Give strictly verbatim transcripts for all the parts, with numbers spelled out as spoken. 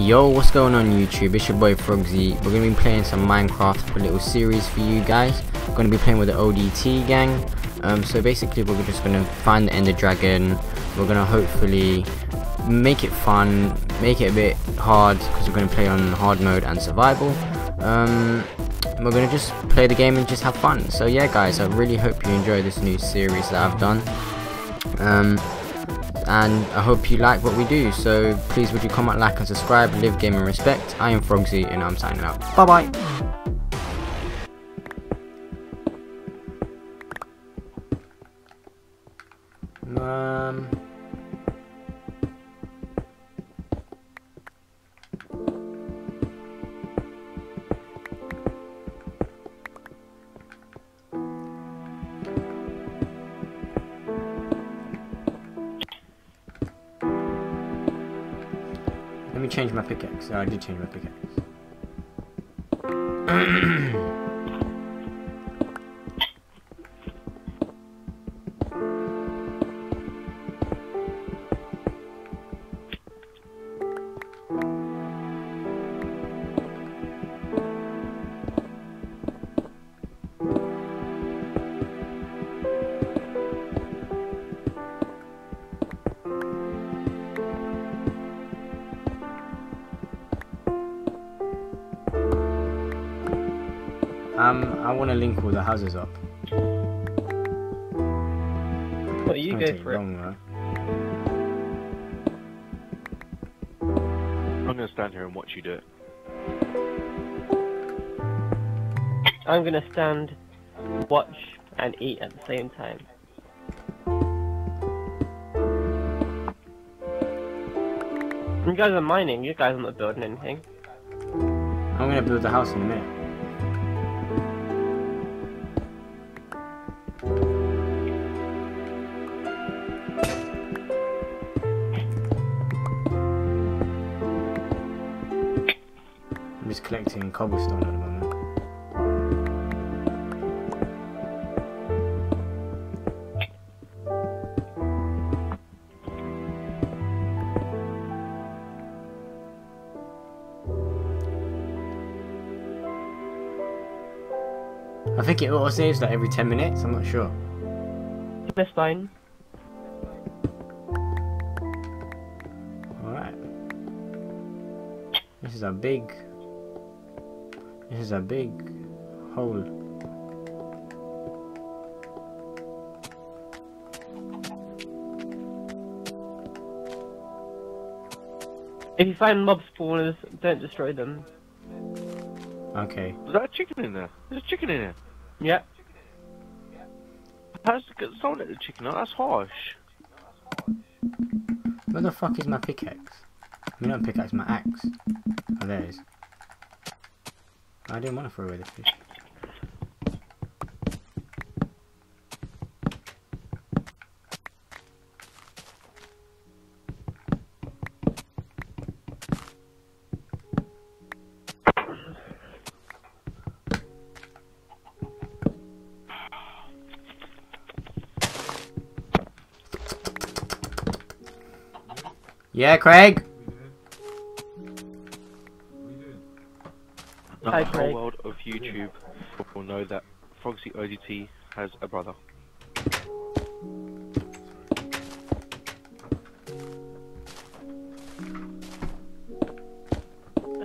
Yo, what's going on YouTube? It's your boy Frogzy. We're going to be playing some Minecraft, a little series for you guys. We're going to be playing with the O D T gang. Um, so basically we're just going to find the Ender Dragon. We're going to hopefully make it fun, make it a bit hard, because we're going to play on hard mode and survival. Um, we're going to just play the game and just have fun. So yeah guys, I really hope you enjoy this new series that I've done. Um, and I hope you like what we do, so please would you comment, like and subscribe. Live, game and respect. I am Frogzy and I'm signing out. Bye bye. Um. Let me change my pickaxe. Oh, I did change my pickaxe. Um, I want to link all the houses up. Well, you go for it. Long, I'm going to stand here and watch you do it. I'm going to stand, watch, and eat at the same time. You guys are mining, you guys are not building anything. I'm going to build a house in a minute. I'm just collecting cobblestone at the moment. I think it auto saves that every ten minutes, I'm not sure. That's fine. Alright. This is a big This is a big hole. If you find mob spawners, don't destroy them. Okay. Is that a chicken in there? There's a chicken in there. Yeah. How's it get someone at the chicken? Oh, that's harsh. Where the fuck is my pickaxe? I mean, not pickaxe, my axe. Oh, there it is. I didn't want to throw away the fish. Yeah, Craig? The whole world of YouTube will know that Frogzy O D T has a brother.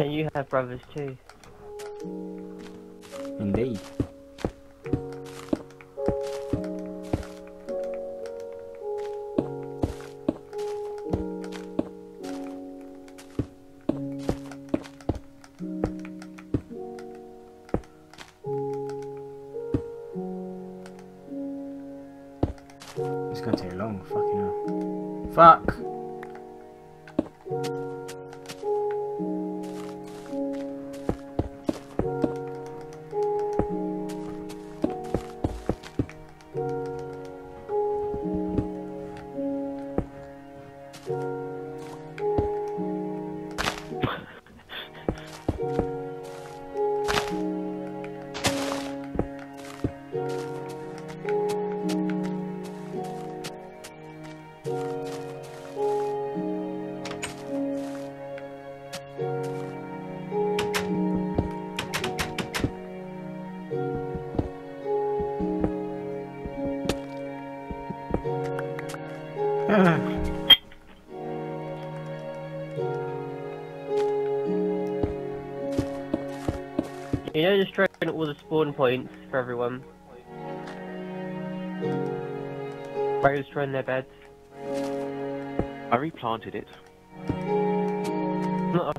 And you have brothers too. Indeed. It's gonna take long, fucking hell. Fuck! You know, just throwing all the spawn points for everyone. Rose throwing their beds. I replanted it. Not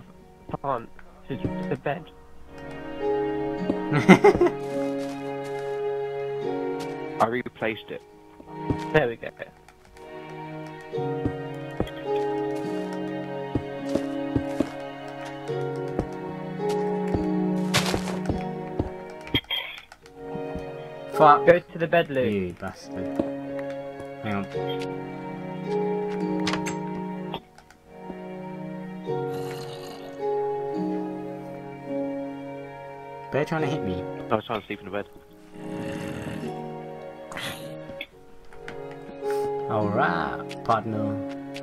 a plant, it's just a bed. I replaced it. There we go. Fuck. Go to the bed, Lou. You bastard. Hang on. Bear trying to hit me. I was trying to sleep in the bed. Alright, partner.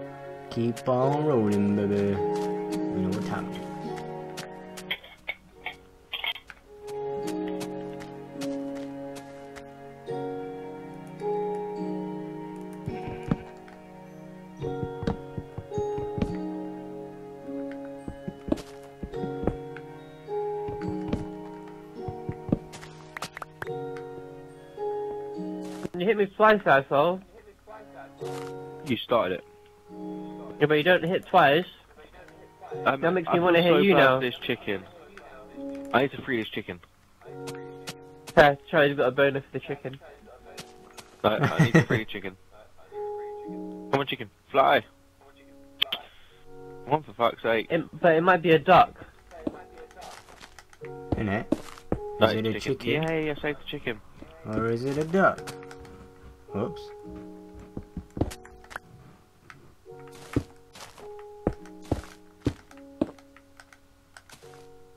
Keep on rolling, baby. We know what time it is. You hit me twice, asshole. You started it. Yeah, but you don't hit twice. Um, that makes me I'm want to hit so you now. This chicken. I need to free this chicken. Try, try to get a bonus for the chicken. No, I need to free the chicken. Come on, chicken, fly. Come on, for fuck's sake. It, but it might be a duck. Isn't it? Is no, it a chicken? chicken? Yeah, yeah, I saved the chicken. Or is it a duck? Whoops.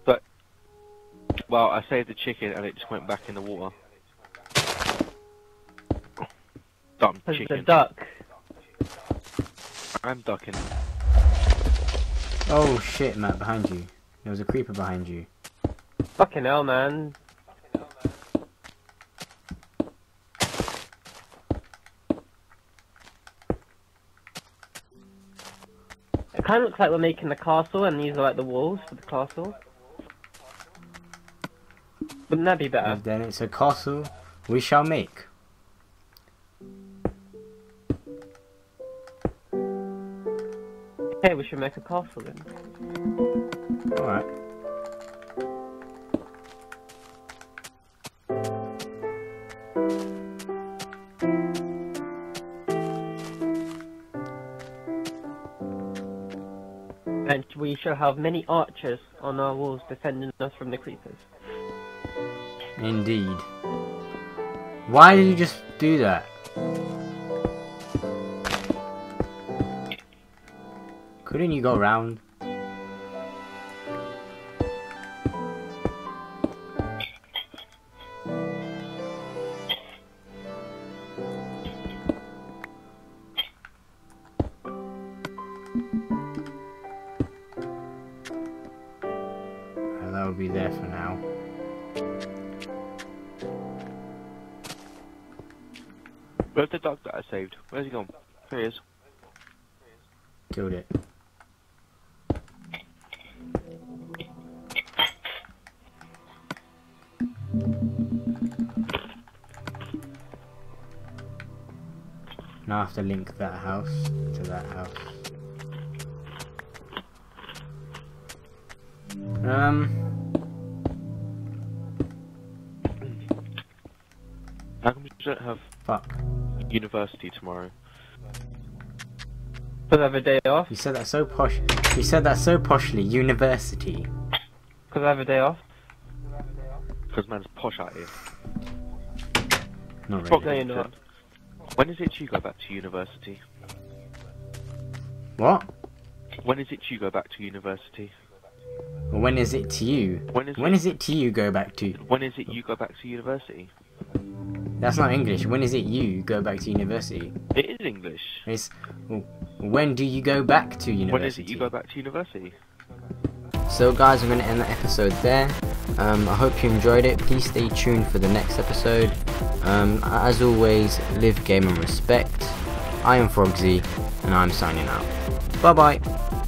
But well, I saved the chicken and it just went back in the water. Dumb chicken. It's a duck. I'm ducking. Oh shit, Matt! Behind you. There was a creeper behind you. Fucking hell, man. It kind of looks like we're making the castle, and these are like the walls for the castle. Wouldn't that be better? And then it's a castle we shall make. Okay, we should make a castle then. Alright. And we shall have many archers on our walls defending us from the creepers. Indeed. Why did you just do that? Couldn't you go round? That'll be there for now. Where's the duck that I saved? Where's he gone? Here he is. Killed it. Now I have to link that house to that house. Um. How come we don't have fuck university tomorrow? Because I have a day off. You said that so posh. You said that so poshly. University. Because I have a day off. Because man's posh out here. Not really. Not. When is it you go back to university? What? When is it you go back to university? When is it to you? When is, when it, is it to you go back to? When is it you go back to university? That's not English. When is it you go back to university? It is English. It's when do you go back to university? When is it you go back to university? So guys, we're going to end the episode there. Um, I hope you enjoyed it. Please stay tuned for the next episode. Um, as always, live, game and respect. I am Frogzy and I'm signing out. Bye bye.